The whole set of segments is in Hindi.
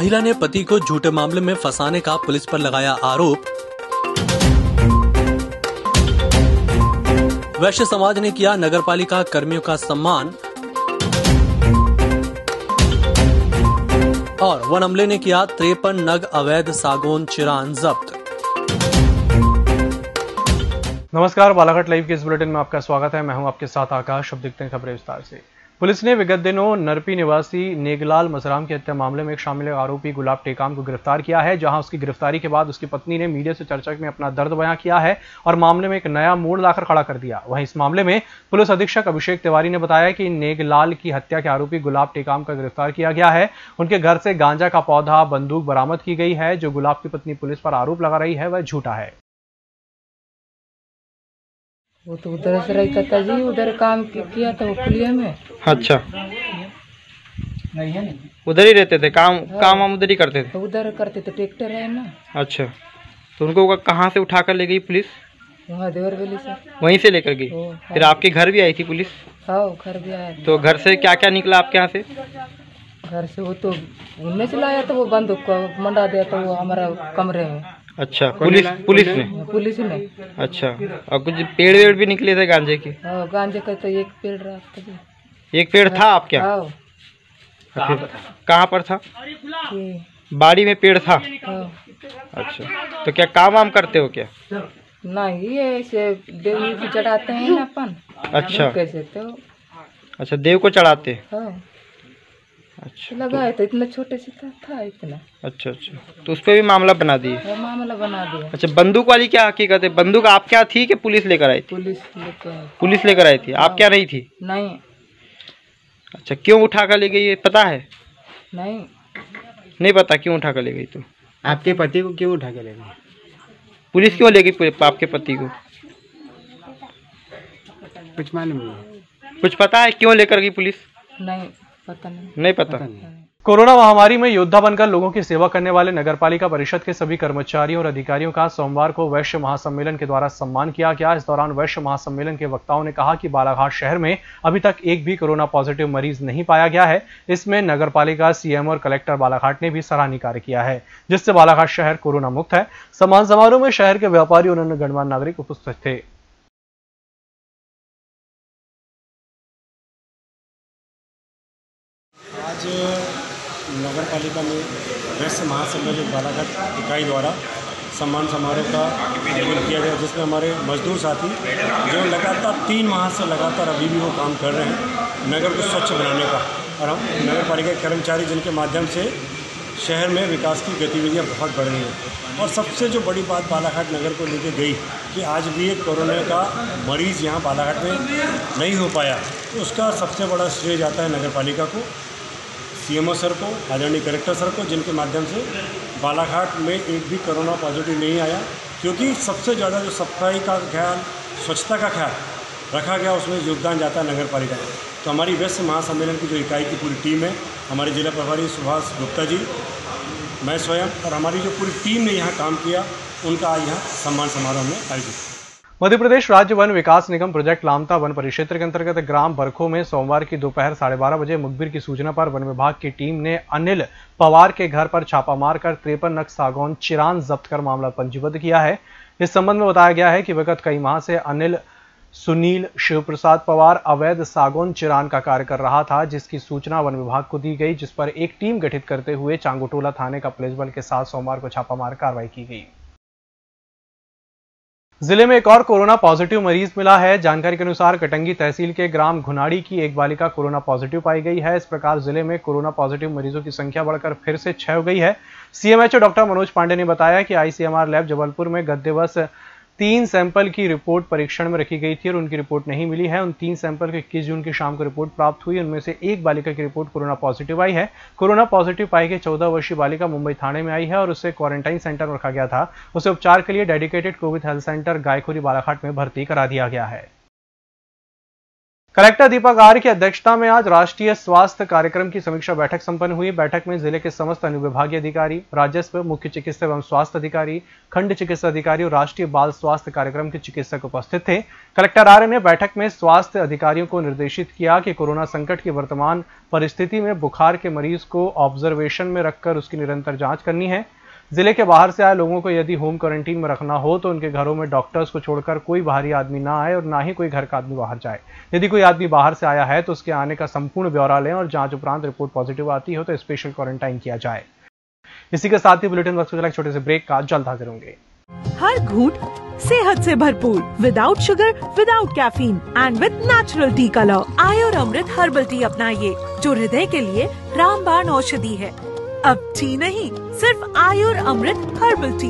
महिला ने पति को झूठे मामले में फंसाने का पुलिस पर लगाया आरोप। वैश्य समाज ने किया नगरपालिका कर्मियों का सम्मान। और वन अमले ने किया 53 नग अवैध सागौन चिरान जब्त। नमस्कार, बालाघाट लाइव के इस बुलेटिन में आपका स्वागत है। मैं हूं आपके साथ आकाश। अब देखते हैं खबरें विस्तार से। पुलिस ने विगत दिनों नरपी निवासी नेगलाल मसराम के हत्या मामले में एक शामिल आरोपी गुलाब टेकाम को गिरफ्तार किया है, जहां उसकी गिरफ्तारी के बाद उसकी पत्नी ने मीडिया से चर्चा में अपना दर्द बयां किया है और मामले में एक नया मोड़ लाकर खड़ा कर दिया। वहीं इस मामले में पुलिस अधीक्षक अभिषेक तिवारी ने बताया कि नेगलाल की हत्या के आरोपी गुलाब टेकाम का गिरफ्तार किया गया है। उनके घर से गांजा का पौधा, बंदूक बरामद की गई है। जो गुलाब की पत्नी पुलिस पर आरोप लगा रही है वह झूठा है। वो तो उधर से रहता था जी, उधर काम किया था वो पुलिया में। अच्छा, उधर ही रहते थे? काम काम हम उधर ही करते थे। तो उधर करते थे, ट्रैक्टर है ना। अच्छा, तो उनको कहाँ से उठा कर ले गई पुलिस? वहाँ देवरवेली से, वहीं से लेकर गई। फिर आपके घर भी आई थी पुलिस? हाँ, घर भी आया। तो घर से क्या क्या निकला आपके यहाँ से? घर से वो तो घूमने चला आया था, वो बंदूक को मंडा दिया था वो हमारा कमरे में। अच्छा, पुलिस ने अच्छा। और कुछ पेड़ वेड़ भी निकले थे गांजे के? गांजे का तो एक पेड़ रहा, एक पेड़ था आपके यहाँ। कहाँ पर था? बाड़ी में पेड़ था। अच्छा, तो क्या काम वाम करते हो क्या? नहीं, ये ऐसे देव को चढ़ाते हैं ना अपन। अच्छा, कैसे? तो अच्छा, देव को चढ़ाते। अच्छा, लगा है तो इतना छोटे से था इतना। अच्छा अच्छा, तो उस पर भी मामला बना दिए? मामला बना दिया। अच्छा, बंदूक वाली क्या हकीकत है? बंदूक आपके यहाँ थी कि पुलिस लेकर आई थी? पुलिस लेकर आई थी। आपके यहाँ नहीं थी? नहीं। अच्छा, क्यों उठा कर ले गई ये पता है? नहीं, नहीं पता क्यों उठा कर ले गई। तो आपके पति को क्यों उठा कर ले गई पुलिस? क्यों ले गई आपके पति को? कुछ मालूम नहीं, कुछ पता है क्यों लेकर गई पुलिस? नहीं पता, नहीं पता। कोरोना महामारी में योद्धा बनकर लोगों की सेवा करने वाले नगरपालिका परिषद के सभी कर्मचारियों और अधिकारियों का सोमवार को वैश्य महासम्मेलन के द्वारा सम्मान किया गया। इस दौरान वैश्य महासम्मेलन के वक्ताओं ने कहा कि बालाघाट शहर में अभी तक एक भी कोरोना पॉजिटिव मरीज नहीं पाया गया है। इसमें नगरपालिका, सीएम और कलेक्टर बालाघाट ने भी सराहनीय कार्य किया है, जिससे बालाघाट शहर कोरोना मुक्त है। सम्मान समारोह में शहर के व्यापारी और अन्य गणमान्य नागरिक उपस्थित थे। आज नगर पालिका में वैश्य महासम्मेलन बालाघाट इकाई द्वारा सम्मान समारोह का आयोजन किया गया, जिसमें हमारे मजदूर साथी जो लगातार 3 माह से लगातार अभी भी वो काम कर रहे हैं नगर को स्वच्छ बनाने का, और हम नगर पालिका के कर्मचारी जिनके माध्यम से शहर में विकास की गतिविधियां बहुत बढ़ रही हैं। और सबसे जो बड़ी बात बालाघाट नगर को लेके गई कि आज भी एक कोरोना का मरीज़ यहाँ बालाघाट में नहीं हो पाया, तो उसका सबसे बड़ा श्रेय जाता है नगर पालिका को, सीएमओ सर को, आदरणीय कलेक्टर सर को, जिनके माध्यम से बालाघाट में एक भी कोरोना पॉजिटिव नहीं आया। क्योंकि सबसे ज़्यादा जो सफाई का ख्याल, स्वच्छता का ख्याल रखा गया, उसमें योगदान जाता है नगर पालिका का। तो हमारी वैश्य महासम्मेलन की जो इकाई की पूरी टीम है, हमारे जिला प्रभारी सुभाष गुप्ता जी, मैं स्वयं और हमारी जो पूरी टीम ने यहाँ काम किया, उनका आज यहाँ सम्मान समारोह में आयोजित। मध्य प्रदेश राज्य वन विकास निगम प्रोजेक्ट लामता वन परिक्षेत्र के अंतर्गत ग्राम बरखो में सोमवार की दोपहर 12:30 बजे मुखबिर की सूचना पर वन विभाग की टीम ने अनिल पवार के घर पर छापा मारकर 53 नग सागौन चिरान जब्त कर मामला पंजीबद्ध किया है। इस संबंध में बताया गया है कि विगत कई माह से अनिल सुनील शिवप्रसाद पवार अवैध सागौन चिरान का कार्य कर रहा था, जिसकी सूचना वन विभाग को दी गई, जिस पर एक टीम गठित करते हुए चांगुटोला थाने का पुलिस बल के साथ सोमवार को छापामार कार्रवाई की गई। जिले में एक और कोरोना पॉजिटिव मरीज मिला है। जानकारी के अनुसार कटंगी तहसील के ग्राम घुनाड़ी की एक बालिका कोरोना पॉजिटिव पाई गई है। इस प्रकार जिले में कोरोना पॉजिटिव मरीजों की संख्या बढ़कर फिर से 6 हो गई है। सीएमएचओ डॉक्टर मनोज पांडे ने बताया कि आईसीएमआर लैब जबलपुर में गत दिवस 3 सैंपल की रिपोर्ट परीक्षण में रखी गई थी और उनकी रिपोर्ट नहीं मिली है। उन 3 सैंपल की 21 जून की शाम को रिपोर्ट प्राप्त हुई। उनमें से एक बालिका की रिपोर्ट कोरोना पॉजिटिव आई है। कोरोना पॉजिटिव पाई गई 14 वर्षीय बालिका मुंबई थाने में आई है और उसे क्वारंटाइन सेंटर में रखा गया था। उसे उपचार के लिए dedicated Covid health centre Gaikhori Balaghat में भर्ती करा दिया गया है। कलेक्टर दीपक आर्य की अध्यक्षता में आज राष्ट्रीय स्वास्थ्य कार्यक्रम की समीक्षा बैठक संपन्न हुई। बैठक में जिले के समस्त अनुविभागीय अधिकारी, राजस्व, मुख्य चिकित्सा एवं स्वास्थ्य अधिकारी, खंड चिकित्सा अधिकारी और राष्ट्रीय बाल स्वास्थ्य कार्यक्रम के चिकित्सक उपस्थित थे। कलेक्टर आर्य ने बैठक में स्वास्थ्य अधिकारियों को निर्देशित किया कि कोरोना संकट की वर्तमान परिस्थिति में बुखार के मरीज को ऑब्जर्वेशन में रखकर उसकी निरंतर जाँच करनी है। जिले के बाहर से आए लोगों को यदि होम क्वारंटीन में रखना हो तो उनके घरों में डॉक्टर्स को छोड़कर कोई बाहरी आदमी ना आए और ना ही कोई घर का आदमी बाहर जाए। यदि कोई आदमी बाहर से आया है तो उसके आने का संपूर्ण ब्यौरा लें और जांच उपरांत रिपोर्ट पॉजिटिव आती हो तो स्पेशल क्वारंटाइन किया जाए। इसी के साथ ही बुलेटिन वक्त एक छोटे से ब्रेक का जल्द हाजिर होंगे। हर घूंट सेहत से भरपूर, without sugar, without caffeine and with natural tea colour आयोर Amrit herbal tea अपनाइए, जो हृदय के लिए रामबाण औषधि है। अब टी नहीं, सिर्फ Ayur Amrit herbal tea.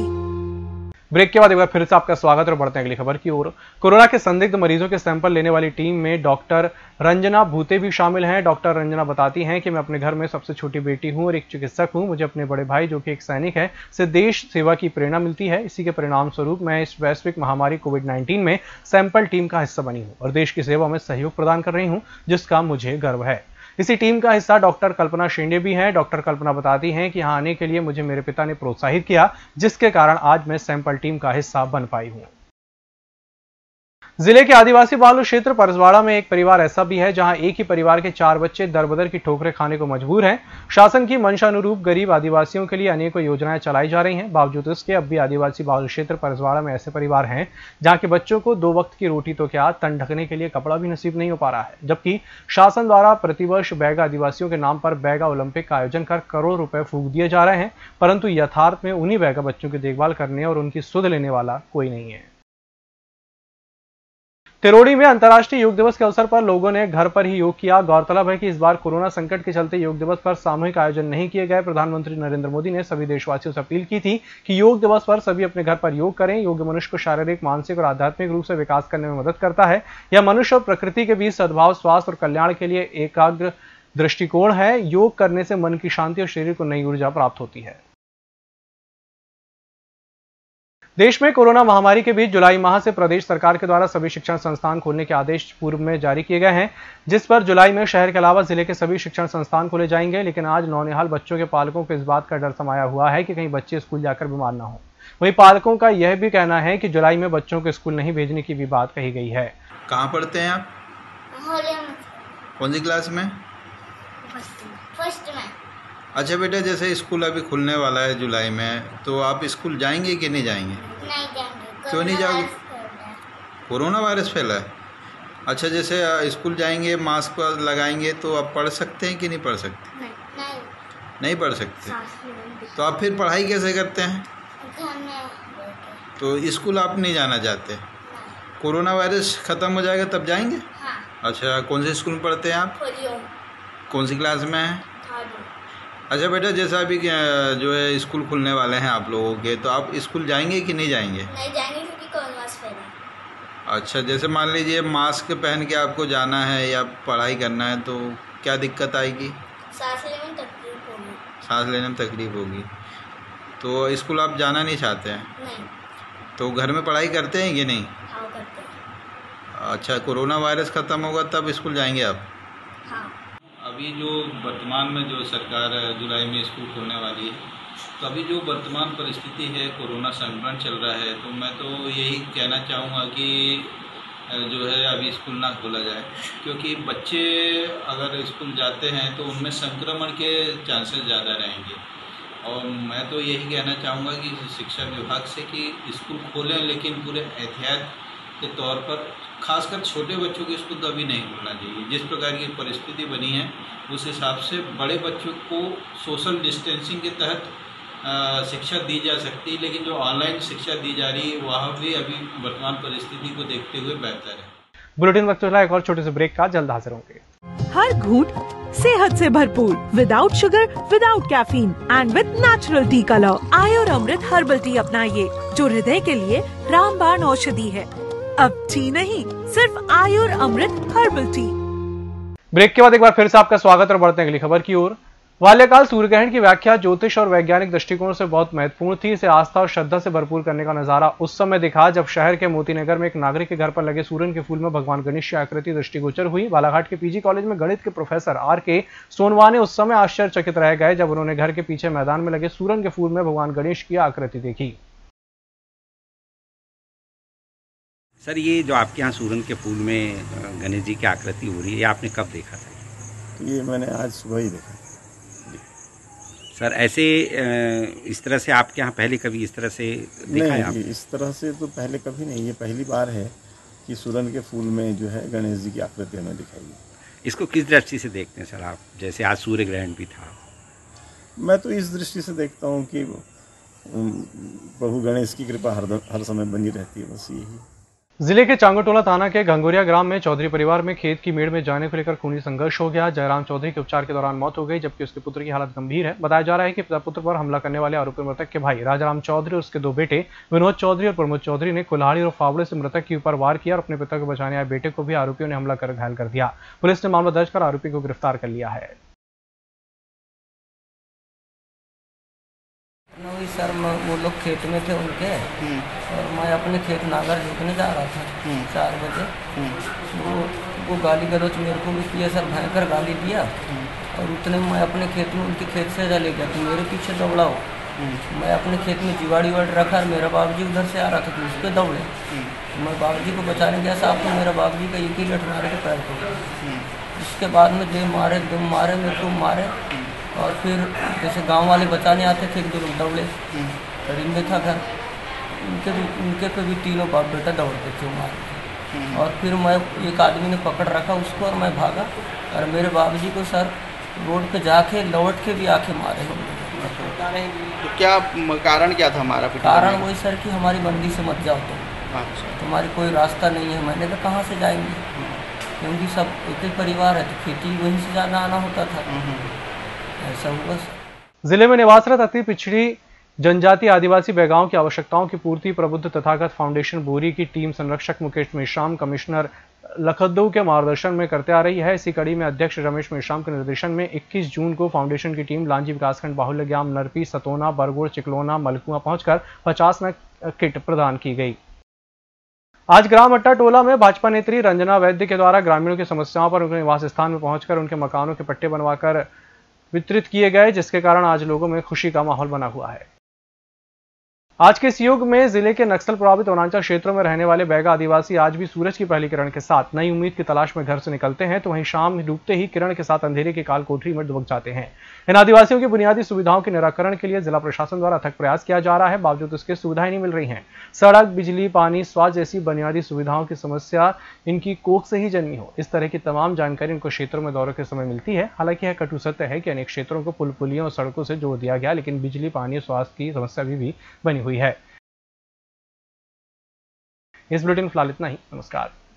Break के बाद एक बार फिर से आपका स्वागत और बढ़ते हैं अगली खबर की ओर। कोरोना के संदिग्ध मरीजों के सैंपल लेने वाली टीम में डॉक्टर रंजना भूते भी शामिल हैं। डॉक्टर रंजना बताती हैं कि मैं अपने घर में सबसे छोटी बेटी हूं और एक चिकित्सक हूं। मुझे अपने बड़े भाई, जो कि एक सैनिक है, से देश सेवा की प्रेरणा मिलती है। इसी के परिणाम स्वरूप मैं इस वैश्विक महामारी कोविड-19 में सैंपल टीम का हिस्सा बनी हूँ और देश की सेवा में सहयोग प्रदान कर रही हूँ, जिसका मुझे गर्व है। इसी टीम का हिस्सा डॉक्टर कल्पना शेंडे भी हैं। डॉक्टर कल्पना बताती हैं कि यहाँ आने के लिए मुझे मेरे पिता ने प्रोत्साहित किया, जिसके कारण आज मैं सैंपल टीम का हिस्सा बन पाई हूँ। जिले के आदिवासी बालू क्षेत्र परसवाड़ा में एक परिवार ऐसा भी है जहां एक ही परिवार के 4 बच्चे दरबदर की ठोकरें खाने को मजबूर हैं। शासन की मंशानुरूप गरीब आदिवासियों के लिए अनेकों योजनाएं चलाई जा रही हैं, बावजूद इसके अब भी आदिवासी बालू क्षेत्र परसवाड़ा में ऐसे परिवार हैं जहां के बच्चों को 2 वक्त की रोटी तो क्या तन ढकने के लिए कपड़ा भी नसीब नहीं हो पा रहा है, जबकि शासन द्वारा प्रतिवर्ष बैगा आदिवासियों के नाम पर बैगा ओलंपिक का आयोजन कर करोड़ों रुपए फूंक दिए जा रहे हैं, परंतु यथार्थ में उन्हीं बैगा बच्चों की देखभाल करने और उनकी सुध लेने वाला कोई नहीं है। तिरोड़ी में अंतर्राष्ट्रीय योग दिवस के अवसर पर लोगों ने घर पर ही योग किया। गौरतलब है कि इस बार कोरोना संकट के चलते योग दिवस पर सामूहिक आयोजन नहीं किए गए। प्रधानमंत्री नरेंद्र मोदी ने सभी देशवासियों से अपील की थी कि योग दिवस पर सभी अपने घर पर योग करें। योग मनुष्य को शारीरिक, मानसिक और आध्यात्मिक रूप से विकास करने में मदद करता है। यह मनुष्य और प्रकृति के बीच सद्भाव, स्वास्थ्य और कल्याण के लिए एकाग्र दृष्टिकोण है। योग करने से मन की शांति और शरीर को नई ऊर्जा प्राप्त होती है। देश में कोरोना महामारी के बीच जुलाई माह से प्रदेश सरकार के द्वारा सभी शिक्षण संस्थान खोलने के आदेश पूर्व में जारी किए गए हैं, जिस पर जुलाई में शहर के अलावा जिले के सभी शिक्षण संस्थान खोले जाएंगे। लेकिन आज नौनिहाल बच्चों के पालकों को इस बात का डर समाया हुआ है कि कहीं बच्चे स्कूल जाकर बीमार ना हो। वहीं पालकों का यह भी कहना है कि जुलाई में बच्चों को स्कूल नहीं भेजने की भी बात कही गई है। कहाँ पढ़ते हैं आप? कौन सी क्लास में? फर्स्ट में। अच्छा बेटा, जैसे स्कूल अभी खुलने वाला है जुलाई में, तो आप स्कूल जाएंगे कि नहीं जाएंगे? नहीं जाएंगे। क्यों नहीं जाओगे? कोरोना वायरस फैला है। अच्छा, जैसे स्कूल जाएंगे, मास्क लगाएंगे, तो आप पढ़ सकते हैं कि नहीं पढ़ सकते? नहीं पढ़ सकते। तो आप फिर पढ़ाई कैसे करते हैं? तो स्कूल आप नहीं जाना चाहते? कोरोना वायरस ख़त्म हो जाएगा तब जाएंगे? अच्छा, कौन से स्कूल में पढ़ते हैं आप? कौन सी क्लास में हैं? अच्छा बेटा, जैसा अभी जो है स्कूल खुलने वाले हैं आप लोगों के, तो आप स्कूल जाएंगे कि नहीं जाएंगे? नहीं जाएंगे, क्योंकि कोरोना वायरस फैला है। अच्छा, जैसे मान लीजिए मास्क पहन के आपको जाना है या पढ़ाई करना है तो क्या दिक्कत आएगी? सांस लेने में तकलीफ होगी। सांस लेने में तकलीफ होगी। तो स्कूल आप जाना नहीं चाहते हैं? नहीं। तो घर में पढ़ाई करते हैं कि नहीं? हाँ, करते हैं। अच्छा, कोरोना वायरस ख़त्म होगा तब स्कूल जाएंगे आप? हाँ। अभी जो वर्तमान में जो सरकार जुलाई में स्कूल खोलने वाली है, तो अभी जो वर्तमान परिस्थिति है, कोरोना संक्रमण चल रहा है, तो मैं तो यही कहना चाहूँगा कि जो है अभी स्कूल ना खोला जाए, क्योंकि बच्चे अगर स्कूल जाते हैं तो उनमें संक्रमण के चांसेस ज़्यादा रहेंगे। और मैं तो यही कहना चाहूँगा कि शिक्षा विभाग से कि स्कूल खोलें, लेकिन पूरे एहतियात के तौर पर, खासकर छोटे बच्चों के स्कूल तो अभी नहीं खोलना चाहिए। जिस प्रकार की परिस्थिति बनी है उस हिसाब से बड़े बच्चों को सोशल डिस्टेंसिंग के तहत शिक्षा दी जा सकती है, लेकिन जो ऑनलाइन शिक्षा दी जा रही है वहाँ भी अभी वर्तमान परिस्थिति को देखते हुए बेहतर है। बुलेटिन वक्त एक और छोटे से ब्रेक का जल्द हाजिर होंगे। हर घूंट सेहत से भरपूर, without sugar, without caffeine and with natural tea colour आयोर Amrit herbal tea अपनाइए, जो हृदय के लिए रामबाण औषधि है। अब टी नहीं, सिर्फ Ayur Amrit herbal tea. Break के बाद एक बार फिर से आपका स्वागत और बढ़ते हैं अगली खबर की ओर। बाल्यकाल सूर्यग्रहण की व्याख्या ज्योतिष और वैज्ञानिक दृष्टिकोण से बहुत महत्वपूर्ण थी। इसे आस्था और श्रद्धा से भरपूर करने का नजारा उस समय दिखा जब शहर के मोतीनगर में एक नागरिक के घर पर लगे सूरन के फूल में भगवान गणेश की आकृति दृष्टिगोचर हुई। बालाघाट के पीजी कॉलेज में गणित के प्रोफेसर आर के सोनवाने उस समय आश्चर्यचकित रह गए जब उन्होंने घर के पीछे मैदान में लगे सूरन के फूल में भगवान गणेश की आकृति देखी। सर, ये जो आपके यहाँ सूरन के फूल में गणेश जी की आकृति हो रही है, आपने कब देखा था? ये मैंने आज सुबह ही देखा। सर, ऐसे इस तरह से आपके यहाँ पहले कभी इस तरह से दिखा है? नहीं, इस तरह से तो पहले कभी नहीं, ये पहली बार है कि सूरन के फूल में जो है गणेश जी की आकृति हमें दिखाई। इसको किस दृष्टि से देखते हैं सर आप? जैसे आज सूर्य ग्रहण भी था। मैं तो इस दृष्टि से देखता हूँ कि प्रभु गणेश की कृपा हर समय बनी रहती है, बस यही। जिले के चांगोटोला थाना के घंगोरिया ग्राम में चौधरी परिवार में खेत की मेड़ में जाने को लेकर खूनी संघर्ष हो गया। जयराम चौधरी के उपचार के दौरान मौत हो गई जबकि उसके पुत्र की हालत गंभीर है। बताया जा रहा है कि पिता पुत्र पर हमला करने वाले आरोपी मृतक के भाई राजाराम चौधरी और उसके दो बेटे विनोद चौधरी और प्रमोद चौधरी ने कुल्हाड़ी और फावड़े से मृतक के ऊपर वार किया और अपने पिता को बचाने आए बेटे को भी आरोपियों ने हमला कर घायल कर दिया। पुलिस ने मामला दर्ज कर आरोपी को गिरफ्तार कर लिया है। सर, वो लोग खेत में थे उनके और मैं अपने खेत नागर जोतने जा रहा था 4 बजे। वो गाली गलौज मेरे को भी किया सर, भयंकर गाली दिया और उतने में मैं अपने खेत में उनके खेत से चले गया तो मेरे पीछे दौड़ा हो। मैं अपने खेत में जीवाड़ी वाड़ रखा और मेरा बाबूजी उधर से आ रहा था तो उस पर दौड़े। मैं बाबूजी को बचाने गया साहब तो मेरा बाबूजी का एक ही लट मारे के पैर को। उसके बाद में दे मारे मेरे को मारे और फिर जैसे गांव वाले बचाने आते थे एक दो लोग दौड़े। परिंदे था घर उनके पे भी तीनों बाप बेटा दौड़ते थे मारे। और फिर मैं एक आदमी ने पकड़ रखा उसको और मैं भागा और मेरे बाबूजी को सर रोड पे जाके लौट के भी आके मारे हम लोग। तो क्या कारण क्या था हमारा? कारण वही सर कि हमारी बंदी से मत जाओ तो तुम्हारी कोई रास्ता नहीं है। मैंने कहा कहाँ से जाएंगे क्योंकि सब एक ही परिवार है तो खेती वहीं से जाना आना होता था। जिले में निवासरत अति पिछड़ी जनजाति आदिवासी बैगाओं की आवश्यकताओं की पूर्ति प्रबुद्ध तथागत फाउंडेशन बोरी की टीम संरक्षक मुकेश मेश्राम कमिश्नर लखदू के मार्गदर्शन में करते आ रही है। इसी कड़ी में अध्यक्ष रमेश मेश्राम के निर्देशन में 21 जून को फाउंडेशन की टीम लांजी विकासखंड बाहुल्यग्याम नरपी सतोना बरगोड़ चिकलोना मलकुआ पहुंचकर 50 किट प्रदान की गई। आज ग्राम अट्टा टोला में भाजपा नेत्री रंजना वैद्य के द्वारा ग्रामीणों की समस्याओं पर उनके निवास स्थान में पहुंचकर उनके मकानों के पट्टे बनवाकर वितरित किए गए जिसके कारण आज लोगों में खुशी का माहौल बना हुआ है। आज के इस युग में जिले के नक्सल प्रभावित वनांचल क्षेत्रों में रहने वाले बैगा आदिवासी आज भी सूरज की पहली किरण के साथ नई उम्मीद की तलाश में घर से निकलते हैं तो वहीं शाम डूबते ही किरण के साथ अंधेरे की काल कोठरी में दुबक जाते हैं। इन आदिवासियों की बुनियादी सुविधाओं के निराकरण के लिए जिला प्रशासन द्वारा अथक प्रयास किया जा रहा है, बावजूद उसके सुविधाएं नहीं मिल रही है। सड़क, बिजली, पानी, स्वास्थ्य जैसी बुनियादी सुविधाओं की समस्या इनकी कोख से ही जन्मी हो, इस तरह की तमाम जानकारी इनको क्षेत्रों में दौरे के समय मिलती है। हालांकि यह कटु सत्य है कि अनेक क्षेत्रों को पुल पुलियों और सड़कों से जोड़ दिया गया लेकिन बिजली, पानी और स्वास्थ्य की समस्या भी बनी हुई है। इस बुलेटिन फिलहाल इतना ही। नमस्कार।